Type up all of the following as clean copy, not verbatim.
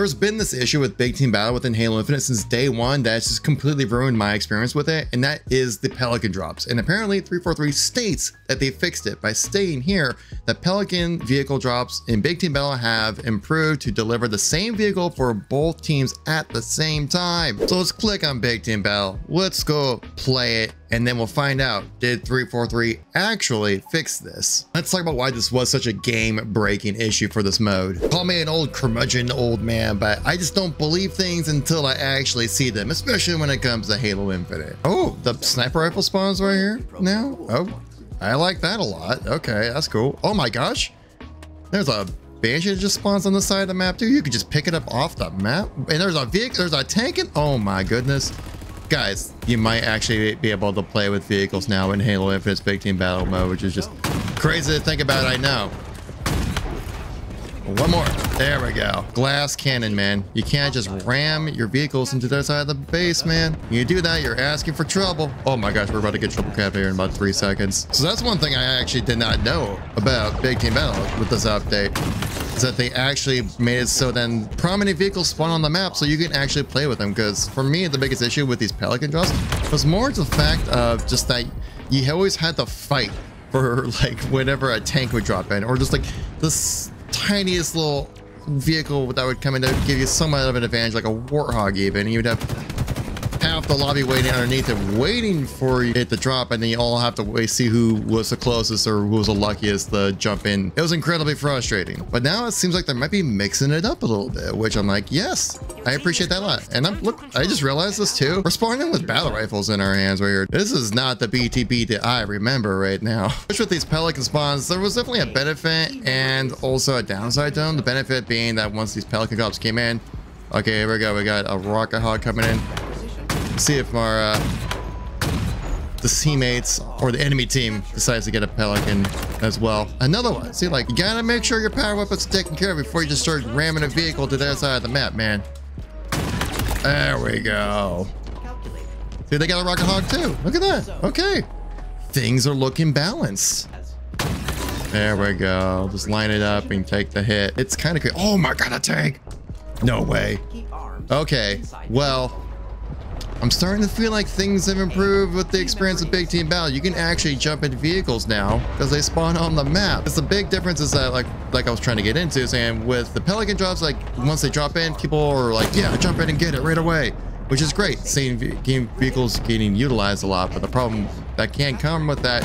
There's been this issue with Big Team Battle within Halo Infinite since day one that's just completely ruined my experience with it, and that is the Pelican drops. And apparently 343 states that they fixed it by stating here that Pelican vehicle drops in Big Team Battle have improved to deliver the same vehicle for both teams at the same time. So let's click on Big Team Battle. Let's go play it, and then we'll find out, did 343 actually fix this? Let's talk about why this was such a game-breaking issue for this mode. Call me an old curmudgeon old man, but I just don't believe things until I actually see them, especially when it comes to Halo Infinite. Oh, the sniper rifle spawns right here now? Oh, I like that a lot. Okay, that's cool. Oh my gosh, there's a Banshee just spawns on the side of the map, dude. You can just pick it up off the map. And there's a vehicle, there's a tank in, oh my goodness. Guys, you might actually be able to play with vehicles now in Halo Infinite's Big Team Battle mode, which is just crazy to think about, I know. One more. There we go. Glass cannon, man. You can't just ram your vehicles into the other side of the base, man. You do that, you're asking for trouble. Oh my gosh, we're about to get triple cap here in about 3 seconds. So that's one thing I actually did not know about Big Team Battle with this update, is that they actually made it so then prominent vehicles spawn on the map so you can actually play with them. Because for me, the biggest issue with these Pelican drops was more the fact of just that you always had to fight for like whenever a tank would drop in, or just like this tiniest little vehicle that would come in that would give you somewhat of an advantage, like a Warthog even. You'd have half the lobby waiting underneath it, waiting for it to drop, and then you all have to wait, see who was the closest or who was the luckiest to jump in. It was incredibly frustrating. But now it seems like they might be mixing it up a little bit, which I'm like, yes, I appreciate that a lot. And look, I just realized this too. We're spawning with battle rifles in our hands right here. This is not the BTB that I remember right now. Which with these Pelican spawns, there was definitely a benefit and also a downside to them. The benefit being that once these Pelican cops came in, okay, here we go. We got a Rocket Hog coming in. See if our the teammates or the enemy team decides to get a Pelican as well. Another one. See, like, you gotta make sure your power weapon's taken care of before you just start ramming a vehicle to the other side of the map, man. There we go. See, they got a Rocket Hog too. Look at that. Okay, things are looking balanced. There we go. Just line it up and take the hit. It's kind of crazy. Oh my god, a tank! No way. Okay, well, I'm starting to feel like things have improved with the experience of Big Team Battle. You can actually jump into vehicles now because they spawn on the map. It's the big difference is that, like I was trying to get into, saying with the Pelican drops, like once they drop in, people are like, yeah, jump in and get it right away, which is great. Seeing vehicles getting utilized a lot, but the problem that can come with that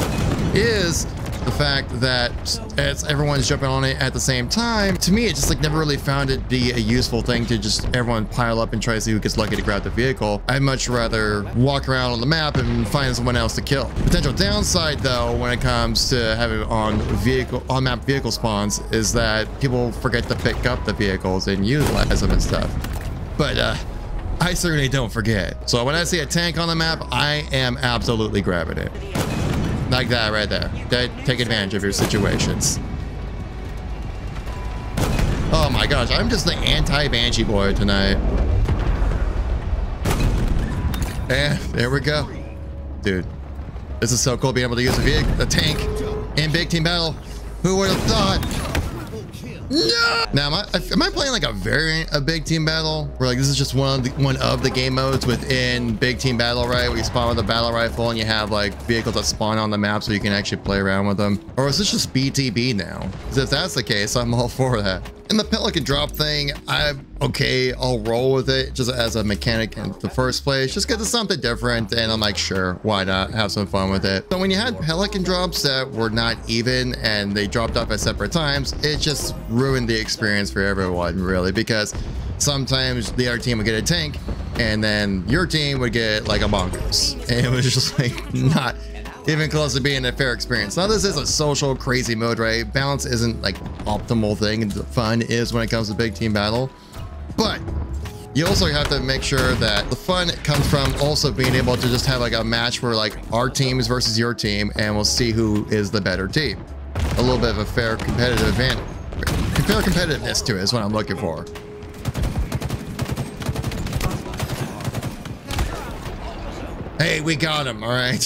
is the fact that as everyone's jumping on it at the same time, to me, it just like never really found it be a useful thing to just everyone pile up and try to see who gets lucky to grab the vehicle. I'd much rather walk around on the map and find someone else to kill. Potential downside though, when it comes to having on-map vehicle spawns, is that people forget to pick up the vehicles and utilize them and stuff. But I certainly don't forget. So when I see a tank on the map, I am absolutely grabbing it. Like that right there. Take advantage of your situations. Oh my gosh, I'm just the anti-Banshee boy tonight. And there we go. Dude, this is so cool being able to use a tank in Big Team Battle. Who would have thought? No! Now, am I playing like a variant of Big Team Battle? Where like this is just one of the game modes within Big Team Battle, right? Where you spawn with a battle rifle and you have like vehicles that spawn on the map so you can actually play around with them. Or is this just BTB now? Because if that's the case, I'm all for that. And the Pelican drop thing, I'll roll with it just as a mechanic in the first place, just because it's something different and I'm like, sure, why not have some fun with it. So when you had Pelican drops that were not even and they dropped off at separate times, it just ruined the experience for everyone really, because sometimes the other team would get a tank and then your team would get like a Mongoose, and it was just like not even close to being a fair experience. Now this is a social crazy mode, right? Balance isn't like optimal thing. The fun is when it comes to Big Team Battle, but you also have to make sure that the fun comes from also being able to just have like a match where like our team is versus your team and we'll see who is the better team. A little bit of a fair competitive event, fair competitiveness to it is what I'm looking for. Hey, we got him, all right.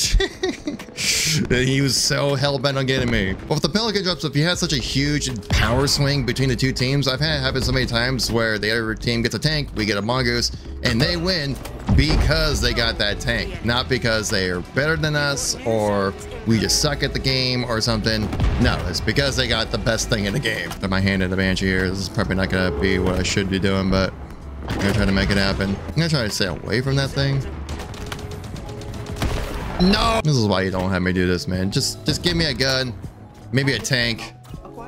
He was so hell-bent on getting me. Well, if the Pelican drops, if you had such a huge power swing between the two teams, I've had it happen so many times where the other team gets a tank, we get a Mongoose, and they win because they got that tank, not because they are better than us or we just suck at the game or something. No, it's because they got the best thing in the game. Put my hand in the Banshee here. This is probably not gonna be what I should be doing, but I'm gonna try to make it happen. I'm gonna try to stay away from that thing. No! This is why you don't have me do this, man. Just give me a gun, maybe a tank,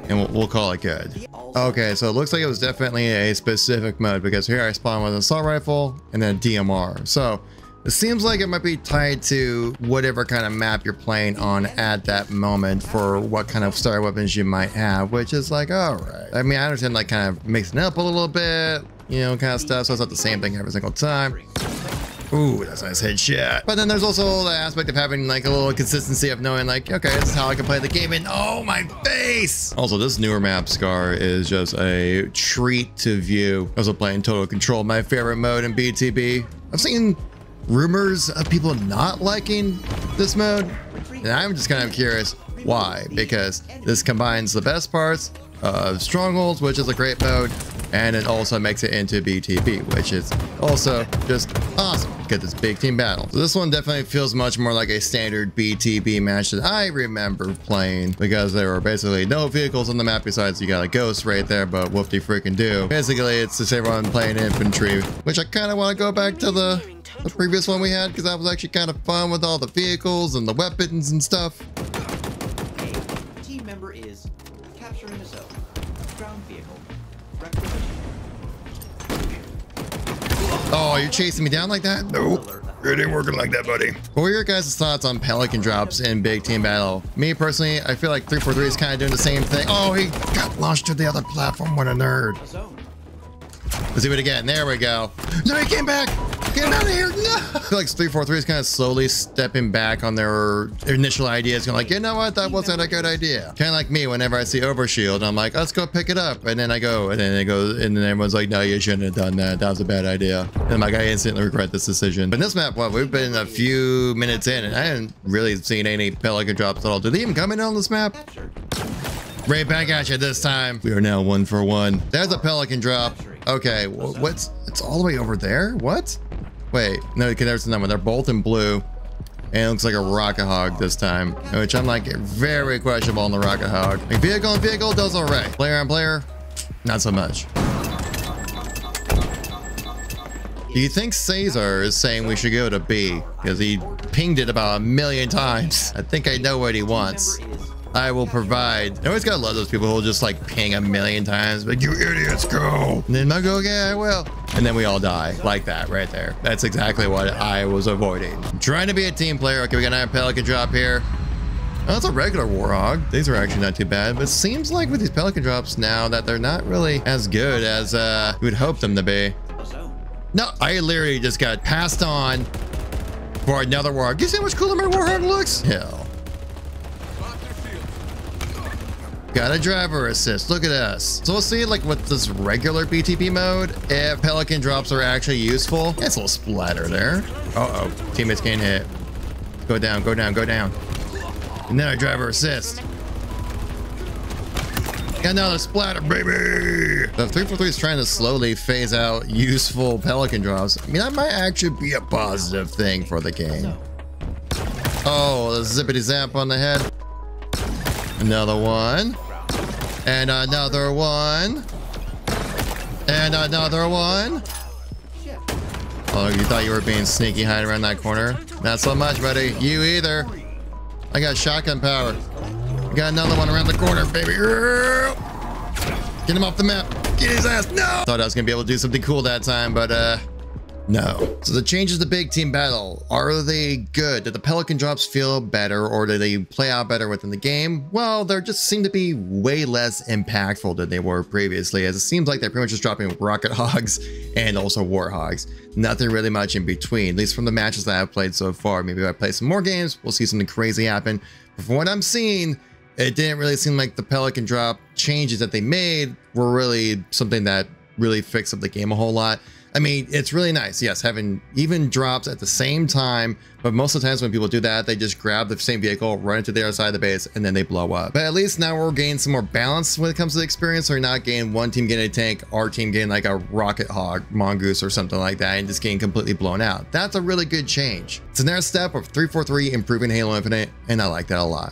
and we'll call it good. Okay, so it looks like it was definitely a specific mode because here I spawned with an assault rifle and then a DMR. So it seems like it might be tied to whatever kind of map you're playing on at that moment for what kind of star weapons you might have, which is like, all right. I mean, I understand like kind of mixing up a little bit, you know, kind of stuff. So it's not the same thing every single time. Ooh, that's a nice headshot. But then there's also the aspect of having like a little consistency of knowing like, okay, this is how I can play the game and oh my face. Also, this newer map, Scar, is just a treat to view. I was playing Total Control, my favorite mode in BTB. I've seen rumors of people not liking this mode, and I'm just kind of curious why, because this combines the best parts of Strongholds, which is a great mode, and it also makes it into BTB, which is also just awesome because it's Big Team Battle. So this one definitely feels much more like a standard BTB match that I remember playing because there were basically no vehicles on the map besides you got a ghost right there, but whoopty freaking do. Basically, it's just everyone playing infantry, which I kind of want to go back to the previous one we had because that was actually kind of fun with all the vehicles and the weapons and stuff. A team member is capturing a zone. Ground vehicle. Oh, you're chasing me down like that? Nope. It ain't working like that, buddy. What were your guys' thoughts on Pelican drops in Big Team Battle? Me, personally, I feel like 343 is kind of doing the same thing. Oh, he got launched to the other platform. What a nerd. Let's do it again. There we go. No, he came back. Get out of here. No. I feel like 343 is kind of slowly stepping back on their initial ideas. Going like, you know what? That wasn't a good idea. Kind of like me whenever I see overshield. I'm like, let's go pick it up. And then I go, and then it goes, and then everyone's like, no, you shouldn't have done that. That was a bad idea. And I'm like, I instantly regret this decision. But in this map, well, we've been a few minutes in, and I haven't really seen any Pelican drops at all. Did they even come in on this map? Right back at you this time. We are now 1 for 1. There's a Pelican drop. Okay, what's, it's all the way over there? What? Wait, no, okay, there's another one. They're both in blue, and it looks like a Rockahog this time, which I'm like very questionable on the Rockahog. Like vehicle on vehicle does all right. Player on player, not so much. Do you think Caesar is saying we should go to B? Because he pinged it about 1,000,000 times. I think I know what he wants. I will provide. I always gotta love those people who will just like ping 1,000,000 times, like, you idiots, go. And then I'll go, yeah, I will. And then we all die like that right there. That's exactly what I was avoiding. I'm trying to be a team player. Okay, we got another Pelican drop here. Oh, that's a regular Warthog. These are actually not too bad, but it seems like with these Pelican drops now that they're not really as good as you would hope them to be. No, I literally just got passed on for another Warthog. You see how much cooler my Warthog looks? Hell. Got a driver assist. Look at us. So we'll see like with this regular BTB mode, if Pelican drops are actually useful. That's a little splatter there. Uh-oh. Teammates can't hit. Go down, go down, go down. And then a driver assist. Got another splatter, baby. The 343 is trying to slowly phase out useful Pelican drops. I mean, that might actually be a positive thing for the game. Oh, the zippity zap on the head. Another one, and another one, and another one. Oh, you thought you were being sneaky hiding around that corner? Not so much, buddy. You either. I got shotgun power. I got another one around the corner, baby. Get him off the map. Get his ass. No! Thought I was going to be able to do something cool that time, but no. So the changes to Big Team Battle, are they good? Did the Pelican drops feel better or did they play out better within the game? Well, they just seem to be way less impactful than they were previously, as it seems like they're pretty much just dropping Rocket Hogs and also Warthogs. Nothing really much in between, at least from the matches that I've played so far. Maybe if I play some more games, we'll see something crazy happen. But from what I'm seeing, it didn't really seem like the Pelican drop changes that they made were really something that really fixed up the game a whole lot. I mean, it's really nice, yes, having even drops at the same time, but most of the times when people do that, they just grab the same vehicle, run into the other side of the base, and then they blow up. But at least now we're gaining some more balance when it comes to the experience, so we're not getting one team getting a tank, our team getting like a Rocket Hog, Mongoose, or something like that, and just getting completely blown out. That's a really good change. It's another step of 343 improving Halo Infinite, and I like that a lot.